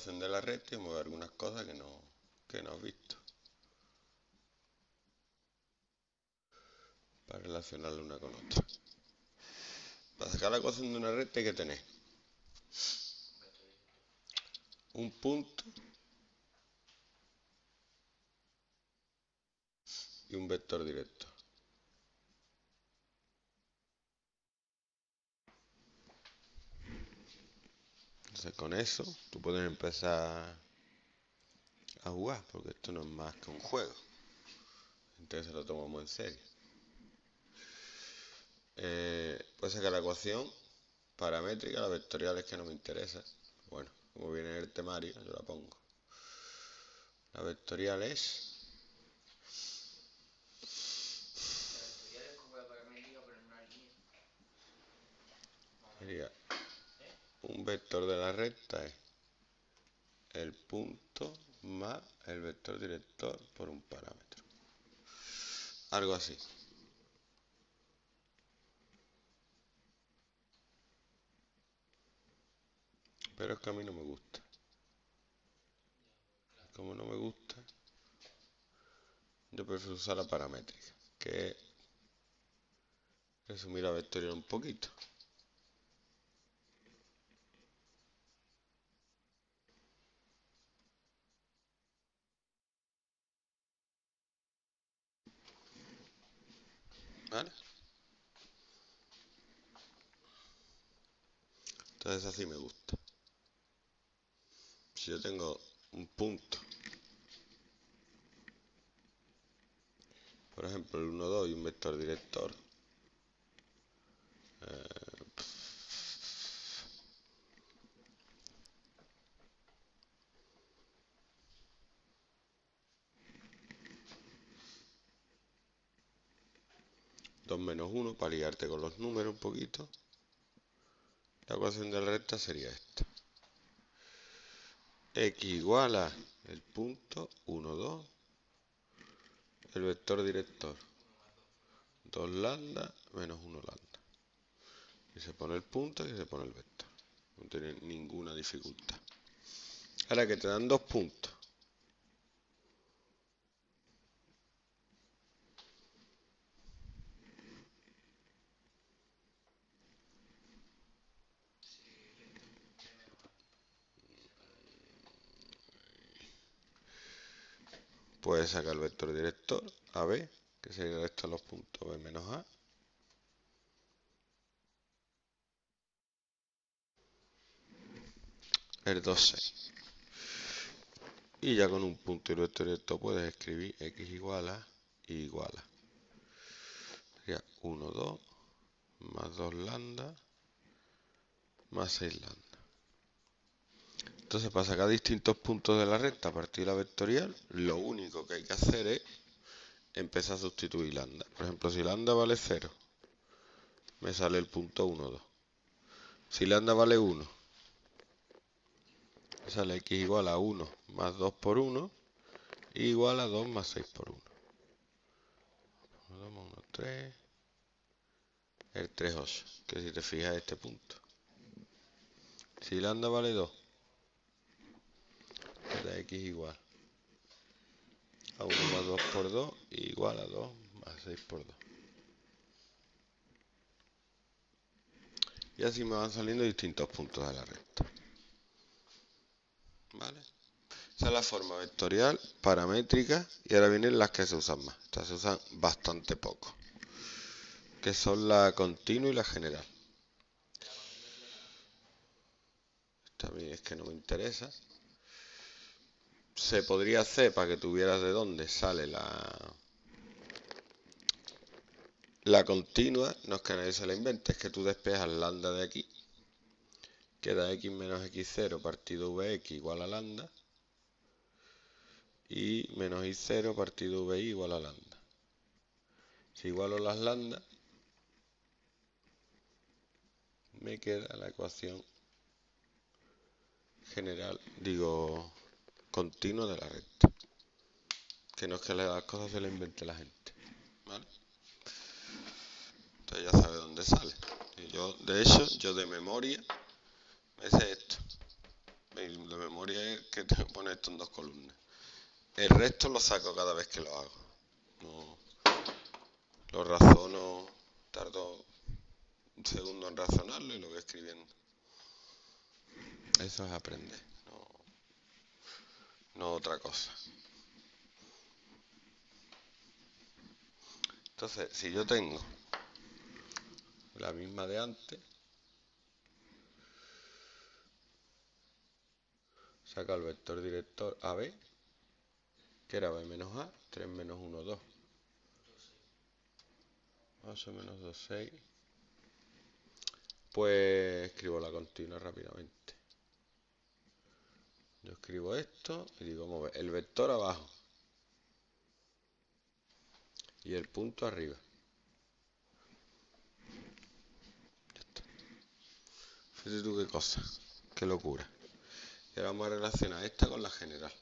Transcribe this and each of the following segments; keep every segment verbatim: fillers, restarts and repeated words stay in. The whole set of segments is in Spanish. trascender la recta y mover algunas cosas que no, que no has visto, para relacionarla una con otra. Para sacar la ecuación de una recta hay que tener un punto y un vector directo. Entonces con eso tú puedes empezar a jugar, porque esto no es más que un juego. Entonces lo tomamos en serio. Eh, puedes sacar la ecuación paramétrica, la vectorial es que no me interesa. Bueno, como viene en el temario, yo la pongo. La vectorial es... Sería un vector de la recta es el punto más el vector director por un parámetro. Algo así. Pero es que a mí no me gusta. Como no me gusta, yo prefiero usar la paramétrica, que es resumir la vectorial un poquito. ¿Vale? Entonces así me gusta. Si yo tengo un punto, por ejemplo el uno, dos y un vector director, eh, dos menos uno, para liarte con los números un poquito, la ecuación de la recta sería esta. X igual a el punto uno, dos, el vector director dos lambda menos uno lambda. Y se pone el punto y se pone el vector. No tiene ninguna dificultad. Ahora que te dan dos puntos. Puedes sacar el vector director A B, que sería el resto de los puntos B menos A. El dos, seis. Y ya con un punto y el vector director puedes escribir X igual a Y igual a. Sería uno, dos, más dos lambda, más seis lambda. Entonces, para sacar distintos puntos de la recta a partir de la vectorial, lo único que hay que hacer es empezar a sustituir lambda. Por ejemplo, si lambda vale cero, me sale el punto uno, dos. Si lambda vale uno, me sale X igual a uno más dos por uno, igual a dos más seis por uno. uno, dos, uno, tres. El tres, ocho. Que si te fijas, este punto. Si lambda vale dos, de X igual a uno más dos por dos, igual a dos más seis por dos. Y así me van saliendo distintos puntos de la recta. ¿Vale? Esa es la forma vectorial, paramétrica, y ahora vienen las que se usan más. Estas se usan bastante poco, que son la continua y la general. Esta a mí es que no me interesa. Se podría hacer para que tuvieras de dónde sale la la continua. No es que nadie se la invente, es que tú despejas lambda de aquí, queda X menos X cero partido Vx igual a lambda, y menos Y cero partido Vy igual a lambda. Si igualo las lambdas, me queda la ecuación general, digo... continuo de la recta. Que no es que las cosas se las invente la gente, ¿vale? Entonces ya sabe dónde sale. Y yo, de hecho, yo de memoria me sé esto. la memoria es que tengo que poner esto en dos columnas. El resto lo saco cada vez que lo hago. No, lo razono, tardo un segundo en razonarlo y lo voy escribiendo. Eso es aprender, no, no otra cosa. Entonces, si yo tengo la misma de antes, saco el vector director A B, que era B menos A, tres menos uno, dos. ocho menos dos, seis. Pues escribo la continua rápidamente. Yo escribo esto y digo mover el vector abajo y el punto arriba. Ya está. Fíjate tú qué cosa, qué locura. Y ahora vamos a relacionar esta con la general,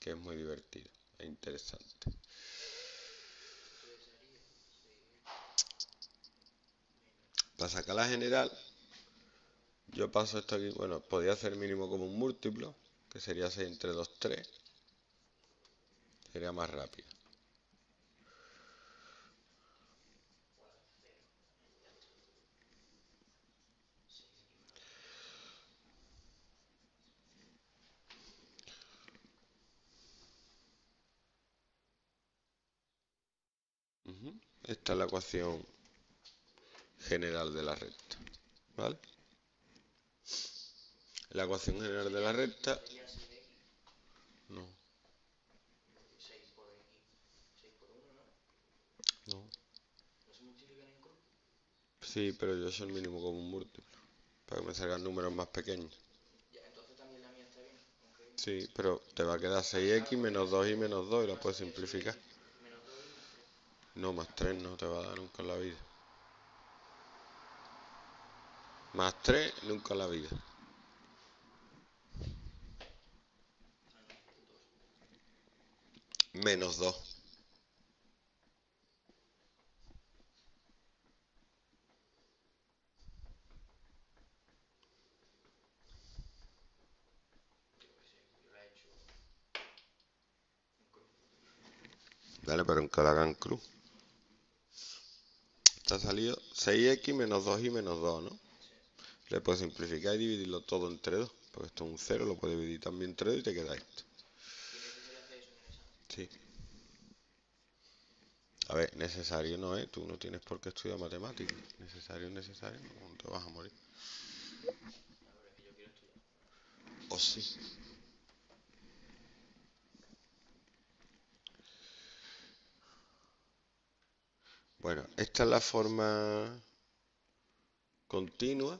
que es muy divertida e interesante. Para sacar la general, yo paso esto aquí. Bueno, podría hacer mínimo como un múltiplo, que sería seis entre dos, tres. Sería más rápido. Esta es la ecuación general de la recta, ¿vale? La ecuación general de la recta... No. No. Sí, pero yo soy el mínimo como un múltiplo, para que me salgan números más pequeños. Sí, pero te va a quedar seis x menos dos y menos dos y la puedes simplificar. No, más tres no te va a dar nunca en la vida. Más tres nunca en la vida. Menos dos. Dale, pero en cada gran cruz. Te ha salido seis x menos dos y menos dos, ¿no? Le puedes simplificar y dividirlo todo entre dos. Porque esto es un cero, lo puedes dividir también entre dos y te queda esto. Sí. A ver, necesario no es. Tú no tienes por qué estudiar matemáticas. Necesario es necesario. No te vas a morir. O sí. Bueno, esta es la forma continua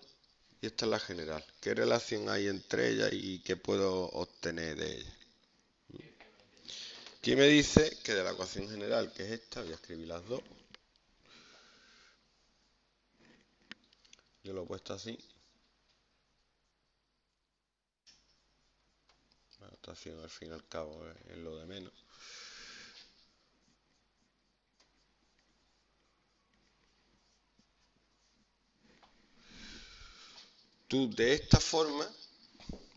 y esta es la general. ¿Qué relación hay entre ellas y qué puedo obtener de ellas? Aquí me dice que de la ecuación general, que es esta, voy a escribir las dos. Yo lo he puesto así. La notación al fin y al cabo es lo de menos. Tú de esta forma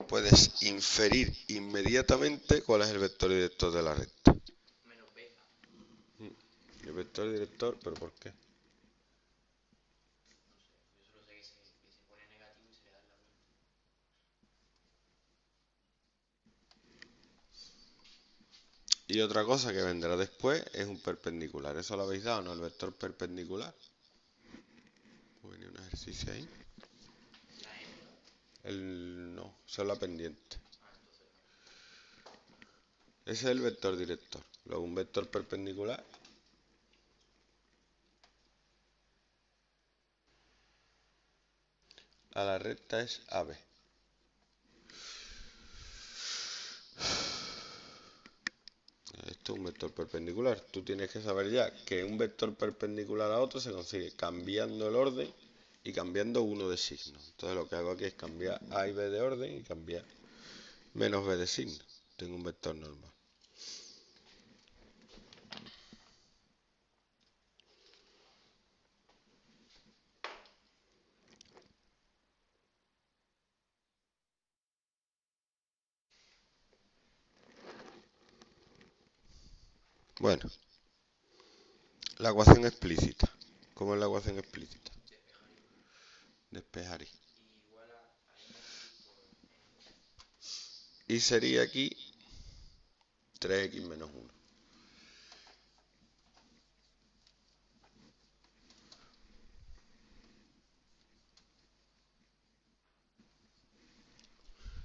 puedes inferir inmediatamente cuál es el vector director de la recta. Menos B. El vector director, ¿pero por qué? No sé, yo solo sé que se, que se pone negativo y se le da la vuelta. Y otra cosa que vendrá después es un perpendicular. ¿Eso lo habéis dado, no? El vector perpendicular. Voy a venir un ejercicio ahí. El, no, eso es la pendiente. Ese es el vector director. Luego un vector perpendicular. A la recta es A B. Esto es un vector perpendicular. Tú tienes que saber ya que un vector perpendicular a otro se consigue cambiando el orden y cambiando uno de signo. Entonces lo que hago aquí es cambiar A y B de orden y cambiar menos B de signo. Tengo un vector normal. Bueno, la ecuación explícita. ¿Cómo es la ecuación explícita? Despejar i. Y sería aquí tres equis menos uno.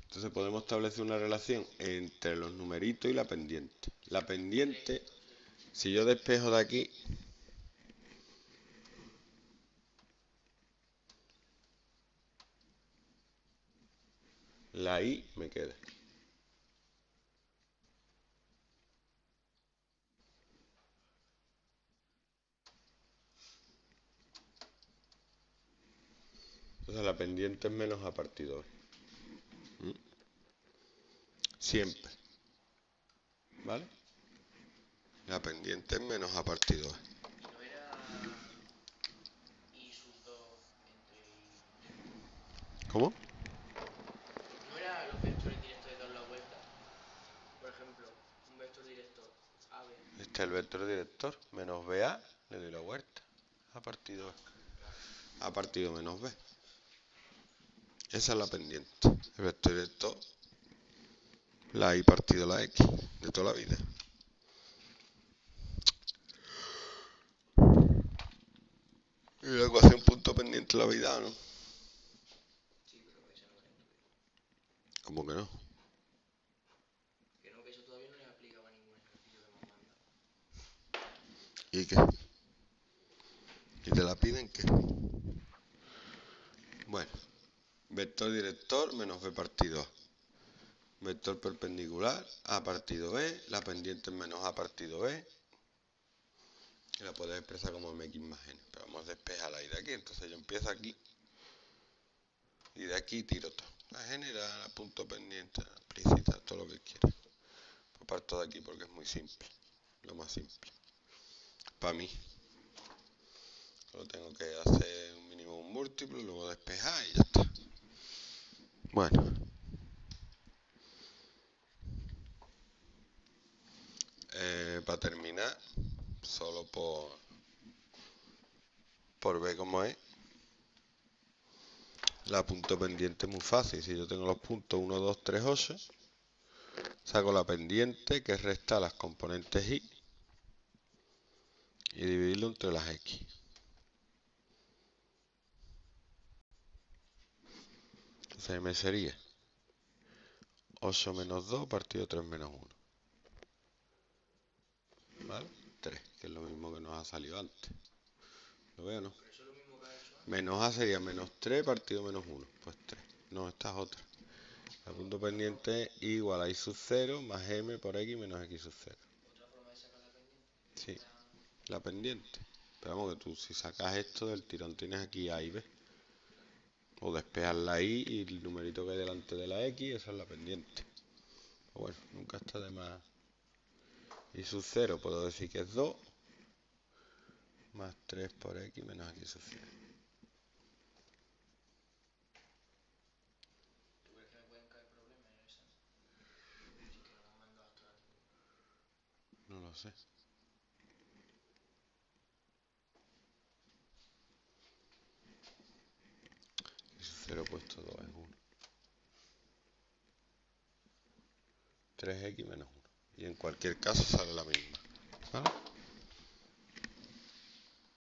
Entonces podemos establecer una relación entre los numeritos y la pendiente. La pendiente, si yo despejo de aquí, la i me queda. Entonces la pendiente es menos a partido de. Siempre, ¿vale? La pendiente es menos a partido de. ¿Cómo? ¿No era los vectores directos de todas las vueltas? Por ejemplo, un vector director A B. Este es el vector director, menos B A, le doy la vuelta, a partido de. A partido menos B. Esa es la pendiente, el vector director, la i partido la x, de toda la vida. Y la ecuación punto pendiente la vida, ¿no? ¿Cómo que no? Que no, que eso todavía no le aplicaba a ningún ejercicio que hemos mandado. ¿Y qué? ¿Y te la piden qué? Bueno. Vector director menos b partido a. Vector perpendicular a partido b. La pendiente es menos a partido b. Y la podéis expresar como mx más n. Pero vamos a despejarla ahí de aquí. Entonces yo empiezo aquí. Y de aquí tiro todo. La general, la punto pendiente, la explícita, todo lo que quiera. Pues parto de aquí porque es muy simple. Lo más simple. Para mí. Solo tengo que hacer un mínimo un múltiplo, luego despejar y ya está. Bueno, eh, para terminar, solo por, por ver cómo es, la punto pendiente es muy fácil. Si yo tengo los puntos uno, dos, tres, ocho, saco la pendiente que resta las componentes y y dividirlo entre las x. Entonces me sería ocho menos dos partido tres menos uno. ¿Vale? tres, que es lo mismo que nos ha salido antes. ¿Lo veo o no? Menos a sería menos tres partido menos uno. Pues tres. No, esta es otra. La punto pendiente es igual a i sub cero más m por x menos x sub cero. ¿Otra forma de sacar la pendiente? Sí, la pendiente. Pero vamos, que tú si sacas esto del tirón tienes aquí a y b. O despejar la i y el numerito que hay delante de la x, esa es la pendiente. Pero bueno, nunca está de más. Y sub cero puedo decir que es dos más tres por x menos x sub cero. ¿Tú crees que me pueden caer problemas en esa? Si que lo mando hasta el... No lo sé. cero puesto dos es uno. tres equis menos uno. Y en cualquier caso sale la misma.